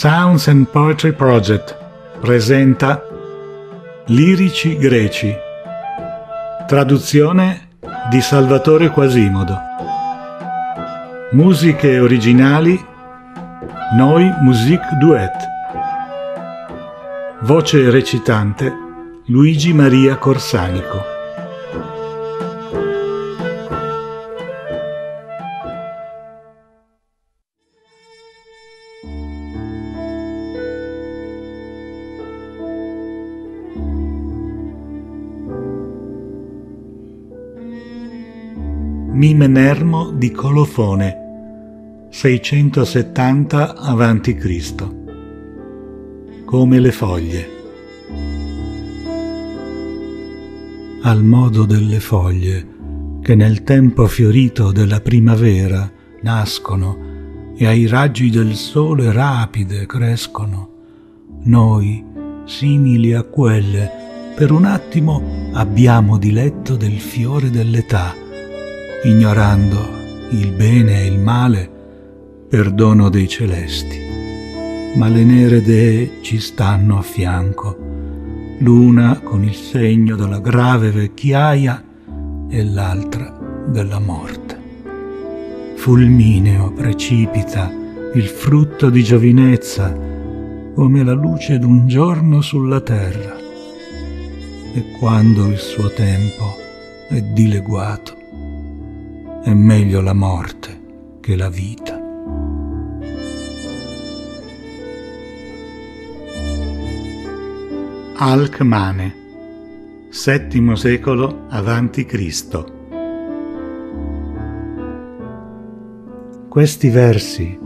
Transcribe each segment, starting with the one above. Sounds and Poetry Project presenta Lirici Greci, traduzione di Salvatore Quasimodo, musiche originali Neu Musik Duett, voce recitante Luigi Maria Corsanico. Mimnermo di Colofone, 670 a.C. Come le foglie. Al modo delle foglie che nel tempo fiorito della primavera nascono e ai raggi del sole rapide crescono, noi, simili a quelle, per un attimo abbiamo diletto del fiore dell'età, ignorando il bene e il male, perdono dei celesti. Ma le nere dee ci stanno a fianco, l'una con il segno della grave vecchiaia e l'altra della morte. Fulmineo precipita il frutto di giovinezza come la luce d'un giorno sulla terra, e quando il suo tempo è dileguato, è meglio la morte che la vita. Alcmane, VII secolo a.C. Questi versi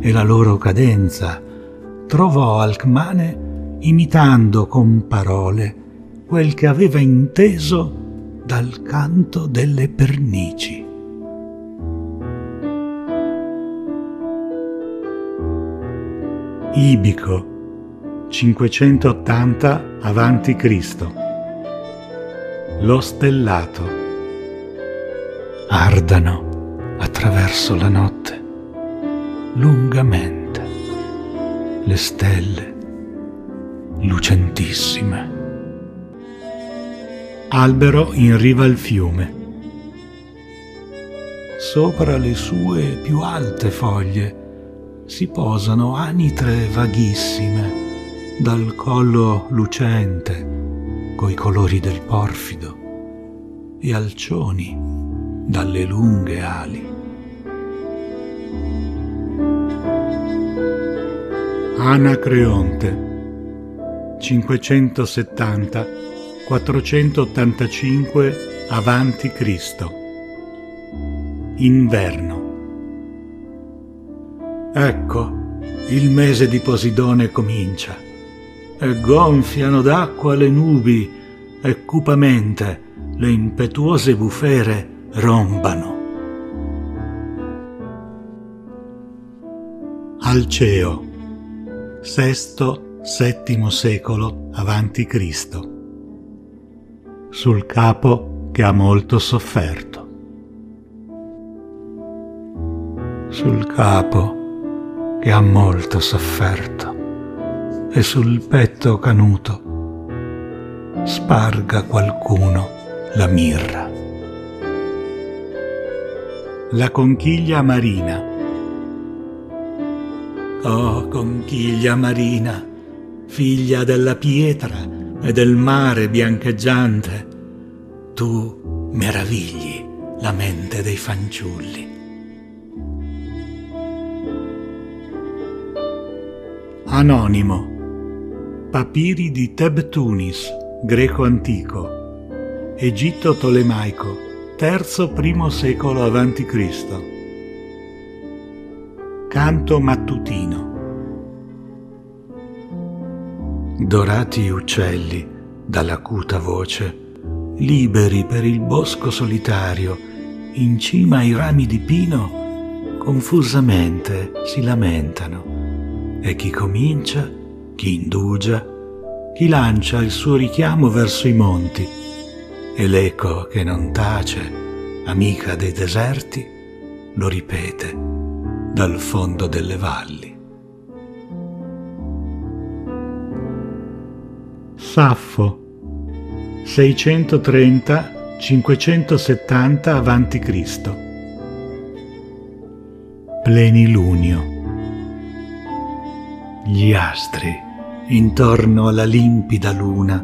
e la loro cadenza trovò Alcmane imitando con parole quel che aveva inteso dal canto delle pernici. Ibico, 580 a.C. Lo stellato. Ardano attraverso la notte lungamente le stelle lucentissime. Albero in riva al fiume. Sopra le sue più alte foglie si posano anitre vaghissime, dal collo lucente coi colori del porfido e alcioni dalle lunghe ali. Anacreonte, 570-485 a.C. Inverno. Ecco, il mese di Posidone comincia, e gonfiano d'acqua le nubi, e cupamente le impetuose bufere rombano. Alceo, VI-VII secolo a.C. Sul capo che ha molto sofferto. Sul capo che ha molto sofferto e sul petto canuto sparga qualcuno la mirra. La conchiglia marina. Oh conchiglia marina, figlia della pietra e del mare biancheggiante, tu meravigli la mente dei fanciulli. Anonimo. Papiri di Tebtunis, greco antico. Egitto tolemaico, III-I secolo a.C. Canto mattutino. Dorati uccelli, dall'acuta voce, liberi per il bosco solitario, in cima ai rami di pino, confusamente si lamentano. E chi comincia, chi indugia, chi lancia il suo richiamo verso i monti, e l'eco che non tace, amica dei deserti, lo ripete dal fondo delle valli. Saffo 630-570 a.C. Plenilunio. Gli astri, intorno alla limpida luna,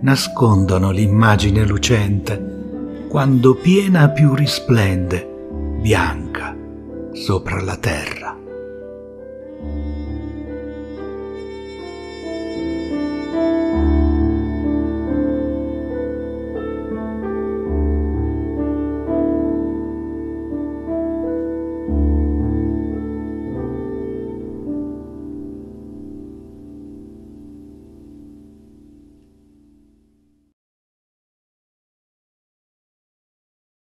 nascondono l'immagine lucente, quando piena più risplende, bianca, sopra la terra.